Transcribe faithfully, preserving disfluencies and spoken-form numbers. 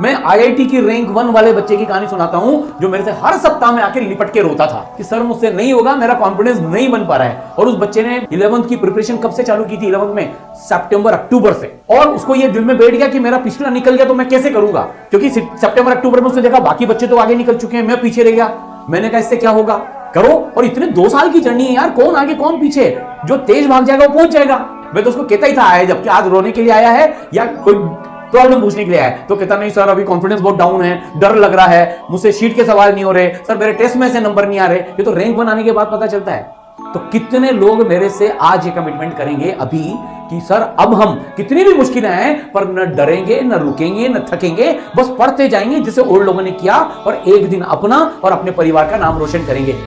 मैं I I T की rank one वाले बच्चे की कहानी सुनाता हूं जो मेरे से हर सप्ताह में आके लिपट के रोता था कि सर मुझसे नहीं होगा, मेरा कॉन्फिडेंस नहीं बन पा रहा है। और उस बच्चे ने इलेवंथ की प्रिपरेशन कब से चालू की थी? इलेवंथ में, सितंबर अक्टूबर से। और उसको ये दिल में बैठ गया कि मेरा पिछला निकल गया तो मैं कैसे करूंगा, क्योंकि सितंबर अक्टूबर में उसने देखा बाकी बच्चे तो आगे निकल चुके हैं, मैं पीछे रह गया। मैंने कहा इससे क्या होगा, करो। और इतने दो साल की जर्नी है यार, कौन आगे कौन पीछे, जो तेज भाग जाएगा वो पहुंच जाएगा। मैं तो उसको कहता ही था आया, जबकि आज रोने के लिए आया है या कोई प्रॉब्लम पूछने के लिए आया है, तो कहता नहीं सर अभी कॉन्फिडेंस बहुत डाउन है, डर लग रहा है, मुझसे शीट के सवाल नहीं हो रहे, सर मेरे टेस्ट में से नंबर नहीं आ रहे। ये तो रैंक बनाने के बाद पता चलता है। तो कितने लोग मेरे से आज ये कमिटमेंट करेंगे अभी कि सर अब हम कितनी भी मुश्किलें आए पर न डरेंगे, न रुकेंगे, न थकेंगे, बस पढ़ते जाएंगे, जिसे ओल्ड लोगों ने किया, और एक दिन अपना और अपने परिवार का नाम रोशन करेंगे।